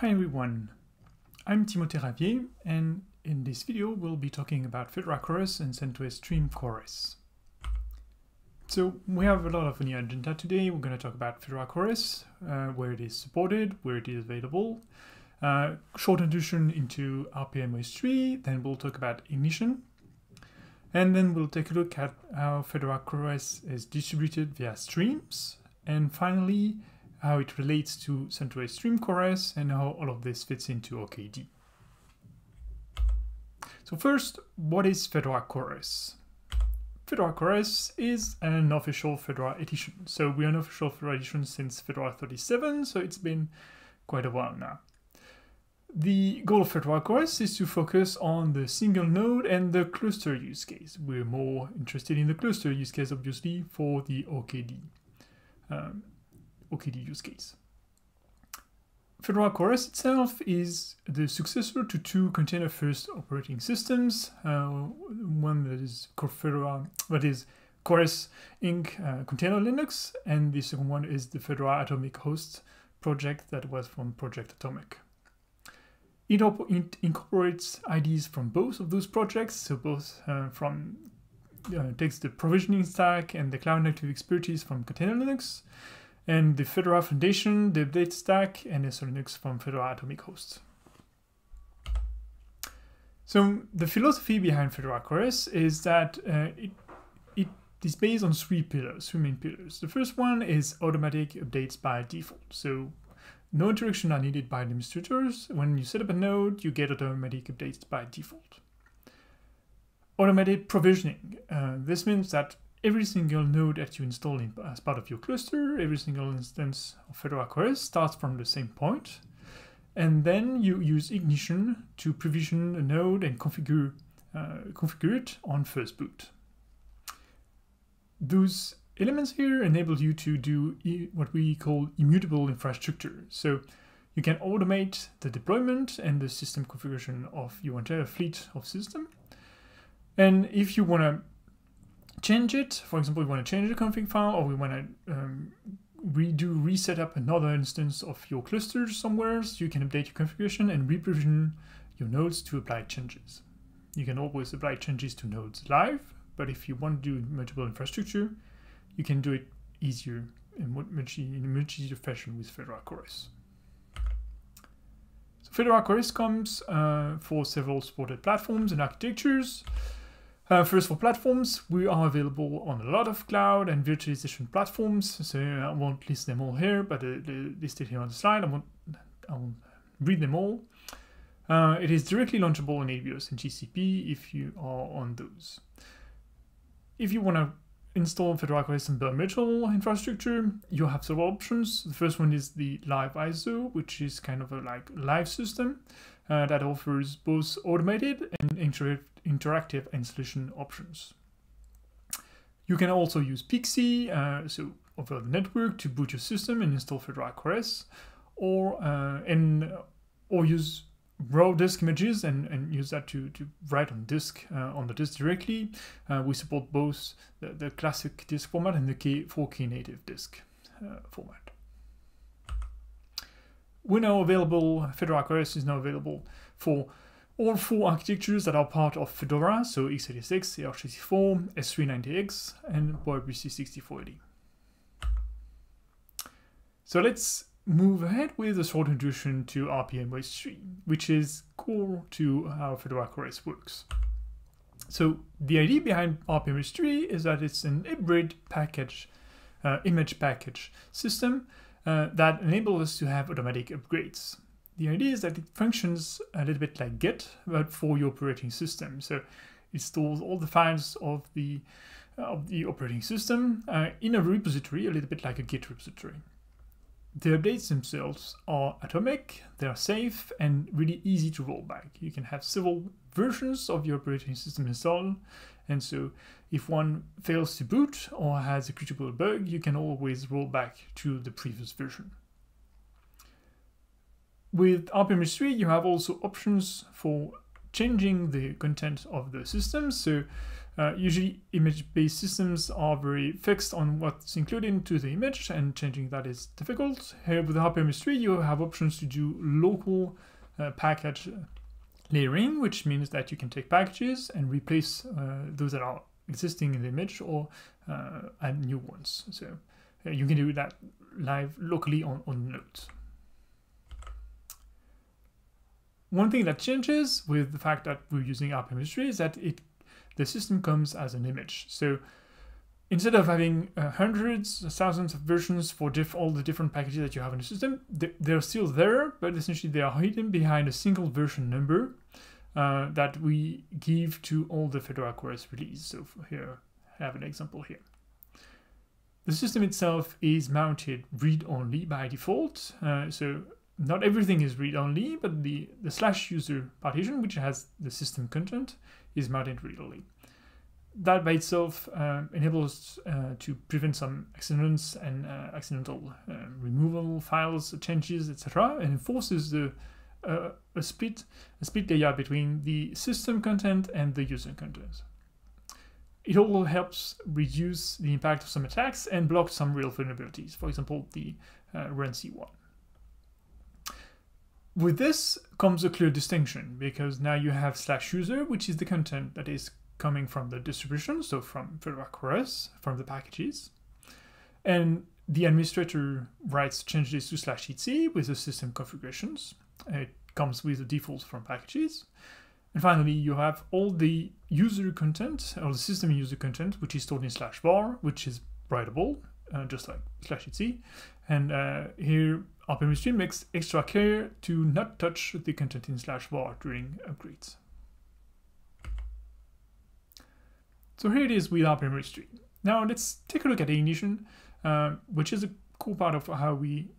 Hi everyone, I'm Timothée Ravier, and in this video we'll be talking about Fedora CoreOS and CentOS Stream CoreOS. So we have a lot of new agenda today. We're going to talk about Fedora CoreOS, where it is supported, where it is available, short introduction into rpm-ostree, then we'll talk about Ignition, and then we'll take a look at how Fedora CoreOS is distributed via streams, and finally how it relates to CentOS Stream CoreOS and how all of this fits into OKD. So first, what is Fedora CoreOS? Fedora CoreOS is an official Fedora edition. So we are an official Fedora edition since Fedora 37, so it's been quite a while now. The goal of Fedora CoreOS is to focus on the single node and the cluster use case. We're more interested in the cluster use case, obviously, for the OKD use case. Fedora CoreOS itself is the successor to two container-first operating systems. One that is CoreOS Inc. Container Linux, and the second one is the Fedora Atomic Host project that was from Project Atomic. It incorporates IDs from both of those projects, so both takes the provisioning stack and the cloud-native expertise from Container Linux, and the Fedora Foundation, the update stack, and SELinux from Fedora Atomic Host. So the philosophy behind Fedora CoreOS is that it is based on three main pillars. The first one is automatic updates by default. So no interaction are needed by administrators. When you set up a node, you get automatic updates by default. Automated provisioning. This means that every single node that you install as part of your cluster, every single instance of Fedora CoreOS starts from the same point. And then you use Ignition to provision a node and configure it on first boot. Those elements here enable you to do what we call immutable infrastructure. So you can automate the deployment and the system configuration of your entire fleet of system. And if you want to change it, for example, we want to change the config file, or we want to reset up another instance of your cluster somewhere, so you can update your configuration and reprovision your nodes to apply changes. You can always apply changes to nodes live, but if you want to do immutable infrastructure, you can do it easier and in a much easier fashion with Fedora CoreOS. So Fedora CoreOS comes for several supported platforms and architectures. First, for platforms, we are available on a lot of cloud and virtualization platforms, so I won't list them all here, but they're listed here on the slide. I won't read them all. It is directly launchable on AWS and GCP if you are on those. If you want to install Fedora CoreOS on bare metal infrastructure, you have several options. The first one is the live ISO, which is kind of a live system that offers both automated and interactive installation options. You can also use PXE, so over the network, to boot your system and install Fedora CoreOS, or use raw disk images and use that to write on disk on the disk directly. We support both the classic disk format and the 4K native disk format. We're now available. Fedora CoreOS is now available for all four architectures that are part of Fedora, so x86, aarch64, S390X, and ppc64le. So let's move ahead with a short introduction to rpm-ostree, which is core to how Fedora CoreOS works. So the idea behind rpm-ostree is that it's an hybrid image package system that enables us to have automatic upgrades. The idea is that it functions a little bit like Git, but for your operating system. So it stores all the files of the operating system in a repository, a little bit like a Git repository. The updates themselves are atomic, they are safe, and really easy to roll back. You can have several versions of your operating system installed, and so if one fails to boot or has a critical bug, you can always roll back to the previous version. With rpm-ostree, you have also options for changing the content of the system. So usually image-based systems are very fixed on what's included into the image, and changing that is difficult. Here with rpm-ostree, you have options to do local package layering, which means that you can take packages and replace those that are existing in the image or add new ones. So you can do that live locally on Node. One thing that changes with the fact that we're using rpm-ostree is that the system comes as an image. So instead of having hundreds, thousands of versions for all the different packages that you have in the system, they're still there, but essentially they are hidden behind a single version number that we give to all the Fedora CoreOS release. So here, I have an example here. The system itself is mounted read-only by default. So not everything is read-only, but the slash user partition, which has the system content, is mounted read-only. That by itself enables to prevent some accidents and accidental removal, files, changes, etc., and enforces a split layer between the system content and the user content. It all helps reduce the impact of some attacks and block some real vulnerabilities, for example, the RANC one. With this comes a clear distinction, because now you have slash user, which is the content that is coming from the distribution, so from Fedora CoreOS, from the packages. And the administrator writes changes to /etc with the system configurations. It comes with the defaults from packages. And finally, you have all the user content, or the system user content, which is stored in /var, which is writable, just like /etc. And here, rpm-ostree makes extra care to not touch the content in /var during upgrades. So here it is with rpm-ostree. Now let's take a look at Ignition, which is a cool part of how we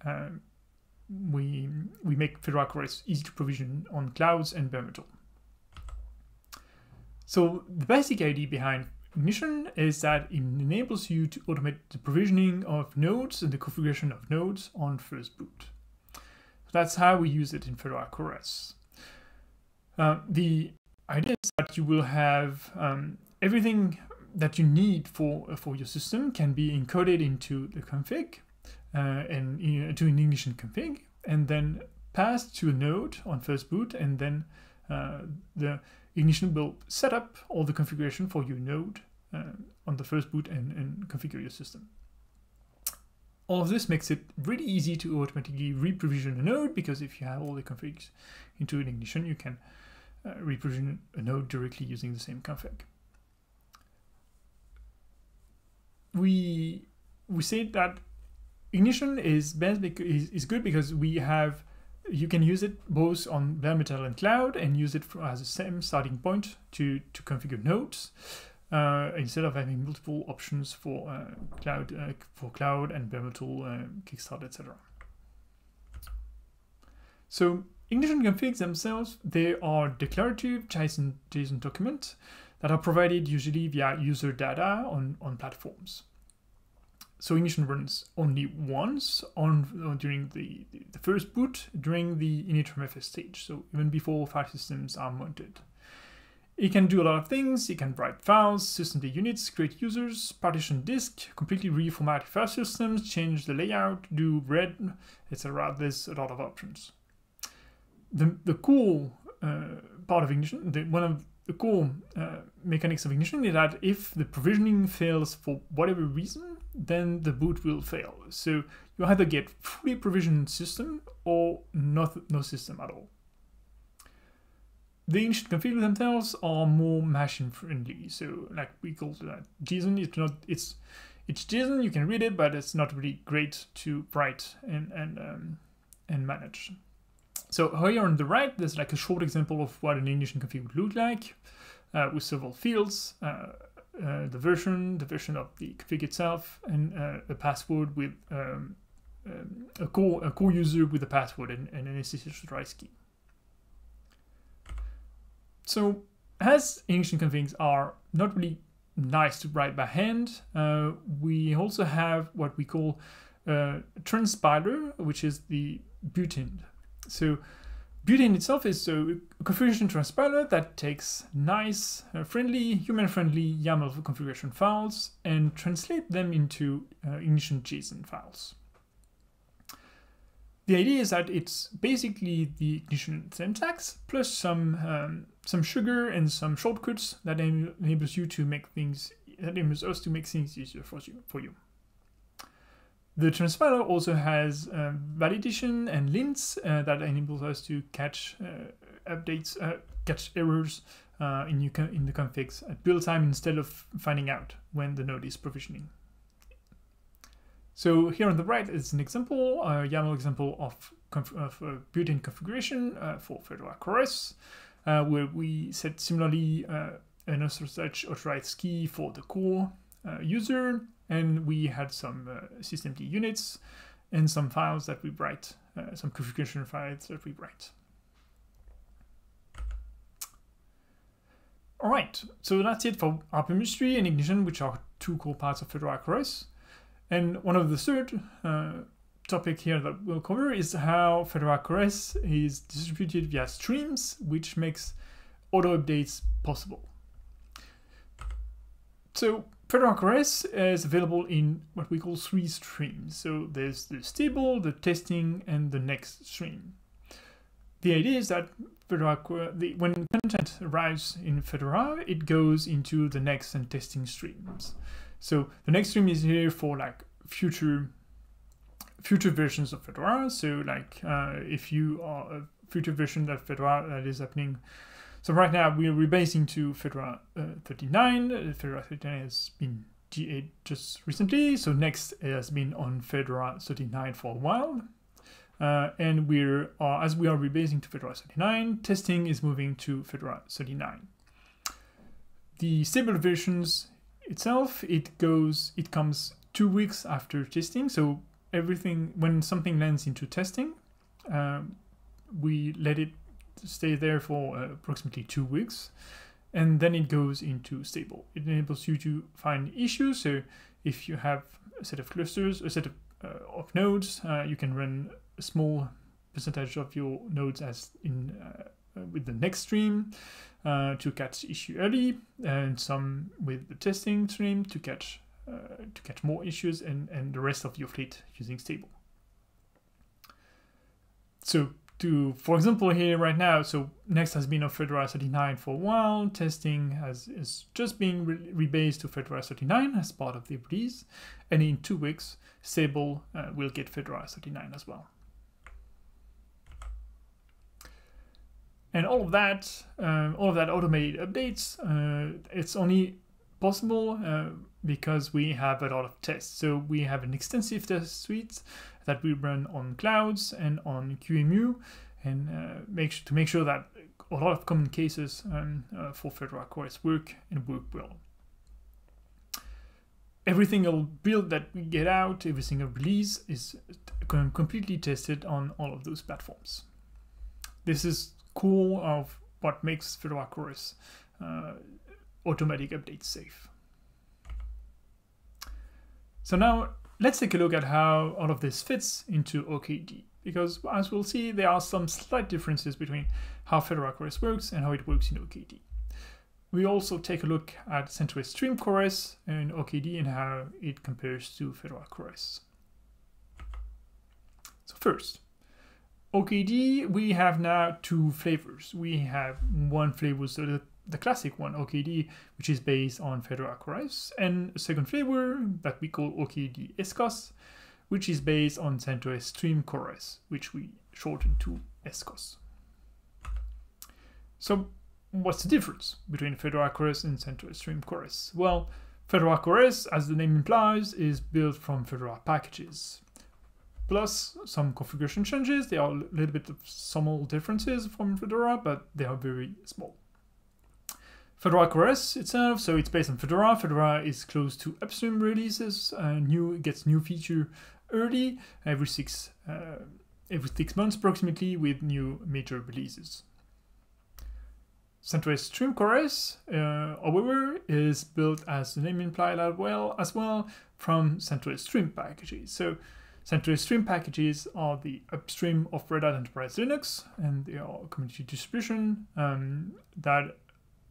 make Fedora CoreOS easy to provision on clouds and bare metal. So the basic idea behind Ignition is that it enables you to automate the provisioning of nodes and the configuration of nodes on first boot. So that's how we use it in Fedora CoreOS. The idea is that you will have everything that you need for your system can be encoded into the config and to an Ignition config, and then passed to a node on first boot, and then the Ignition will set up all the configuration for your node on the first boot and configure your system. All of this makes it really easy to automatically re-provision a node, because if you have all the configs into an Ignition, you can re-provision a node directly using the same config. We say that Ignition is best is good because we have you can use it both on bare metal and cloud, and use it as the same starting point to configure nodes instead of having multiple options for cloud and bare metal, kickstart, etc. So Ignition configs themselves, they are declarative JSON documents that are provided usually via user data on platforms. So Ignition runs only once during the first boot, during the initRMFS stage, so even before file systems are mounted. It can do a lot of things. It can write files, systemd units, create users, partition disk, completely reformat file systems, change the layout, do read, etc. There's a lot of options. The cool part of Ignition, the cool mechanics of Ignition is that if the provisioning fails for whatever reason, then the boot will fail. So you either get fully provisioned system or no system at all. The Ignition configs themselves are more machine friendly. So like we call that JSON, it's JSON, you can read it, but it's not really great to write and manage. So here on the right, there's like a short example of what an Ignition config would look like with several fields, the version of the config itself, and a password with a core user with a password and an SSH device key. So as Ignition configs are not really nice to write by hand, we also have what we call transpiler, which is the Butane. So Butane itself is a configuration transpiler that takes nice, friendly, human-friendly YAML configuration files and translate them into Ignition JSON files. The idea is that it's basically the Ignition syntax plus some sugar and some shortcuts that enables you to make things, that enables us to make things easier for you. The transpiler also has validation and lints that enables us to catch updates, catch errors in the configs at build time instead of finding out when the node is provisioning. So here on the right is an example, a YAML example of Butane configuration for Fedora CoreOS, where we set similarly an authorized authorized key for the core user, and we had some systemd units and some files that we write, some configuration files that we write. All right, so that's it for rpm-ostree and Ignition, which are two core parts of Fedora CoreOS. And one of the third topic here that we'll cover is how Fedora CoreOS is distributed via streams, which makes auto updates possible. So Fedora CoreOS is available in what we call three streams. So there's the stable, the testing, and the next stream. The idea is that when content arrives in Fedora, it goes into the next and testing streams. So the next stream is here for like future versions of Fedora. So like if you are a future version of Fedora that is happening. So right now we're rebasing to Fedora 39. Fedora 39 has been GA just recently. So next has been on Fedora 39 for a while. And as we are rebasing to Fedora 39, testing is moving to Fedora 39. The stable versions itself, it comes 2 weeks after testing. So everything, when something lands into testing, we let it stay there for approximately 2 weeks, and then it goes into stable. It enables you to find issues. So if you have a set of clusters, a set of nodes, you can run a small percentage of your nodes as in with the next stream to catch issue early, and some with the testing stream to catch more issues, and the rest of your fleet using stable. So for example, here right now, so next has been on Fedora 39 for a while, testing is just being rebased to Fedora 39 as part of the release, and in 2 weeks, stable will get Fedora 39 as well. And all of that automated updates, it's only possible because we have a lot of tests. So we have an extensive test suite that we run on clouds and on QEMU, and to make sure that a lot of common cases for Fedora CoreOS work and work well. Every single build that we get out, every single release is completely tested on all of those platforms. This is core of what makes Fedora CoreOS automatic updates safe. So now let's take a look at how all of this fits into OKD, because as we'll see, there are some slight differences between how Fedora CoreOS works and how it works in OKD. We also take a look at CentOS Stream CoreOS and OKD and how it compares to Fedora CoreOS. So first, OKD, we have now two flavors. We have one flavor, so the classic one, OKD, which is based on Fedora CoreOS, and a second flavor that we call OKD SCOS, which is based on CentOS Stream CoreOS, which we shorten to SCOS. So what's the difference between Fedora CoreOS and CentOS Stream CoreOS? Well, Fedora CoreOS, as the name implies, is built from Fedora packages, plus some configuration changes. There are a little bit of small differences from Fedora, but they are very small. Fedora CoreOS itself, so it's based on Fedora. Fedora is close to upstream releases. Gets new feature early, every six months approximately, with new major releases. CentOS Stream CoreOS, however, is built, as the name implies, as well from CentOS Stream packages. So CentOS Stream packages are the upstream of Red Hat Enterprise Linux, and they are a community distribution that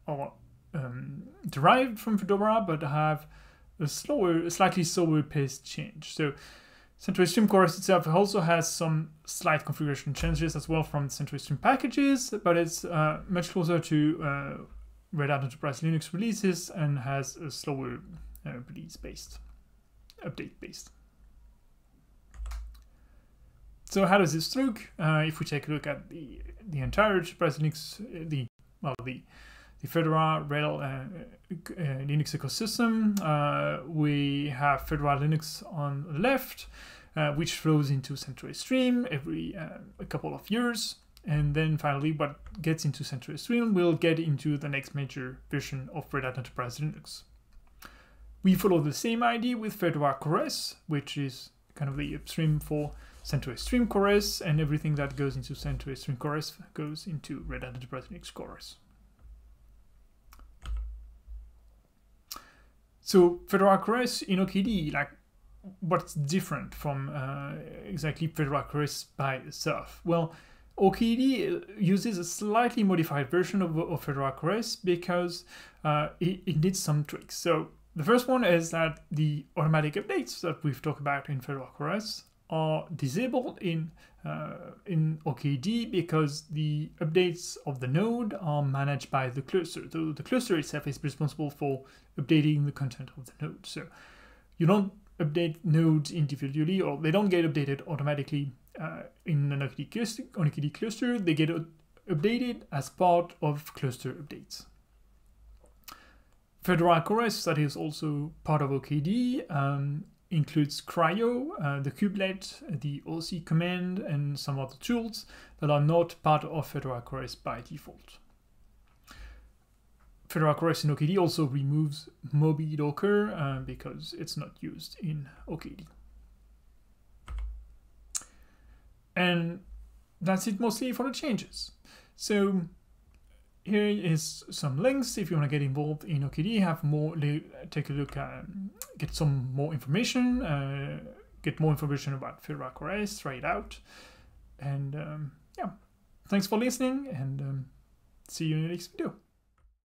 are derived from Fedora, but have a slightly slower pace change. So CentOS Stream CoreOS itself also has some slight configuration changes as well from CentOS Stream packages, but it's much closer to Red Hat Enterprise Linux releases and has a slower update based. So how does this look? If we take a look at the entire Enterprise Linux, the Fedora Linux ecosystem, we have Fedora Linux on the left, which flows into CentOS Stream every a couple of years. And then finally, what gets into CentOS Stream will get into the next major version of Red Hat Enterprise Linux. We follow the same idea with Fedora CoreOS, which is kind of the upstream for CentOS Stream CoreOS, and everything that goes into CentOS Stream CoreOS goes into Red Hat Enterprise Linux CoreOS. So Fedora CoreOS in OKD, like what's different from exactly Fedora CoreOS by itself? Well, OKD uses a slightly modified version of Fedora CoreOS because it did some tricks. So the first one is that the automatic updates that we've talked about in Fedora CoreOS are disabled in OKD because the updates of the node are managed by the cluster. So the cluster itself is responsible for updating the content of the node. So you don't update nodes individually, or they don't get updated automatically in an OKD cluster. They get updated as part of cluster updates. Fedora CoreOS, that is also part of OKD, includes CRI-O, the Kubelet, the OC command, and some other tools that are not part of Fedora CoreOS by default. Fedora CoreOS in OKD also removes Moby Docker because it's not used in OKD. And that's it mostly for the changes. So here is some links if you want to get involved in OKD, get some more information, get more information about Fedora CoreOS, try it out. And yeah, thanks for listening, and see you in the next video.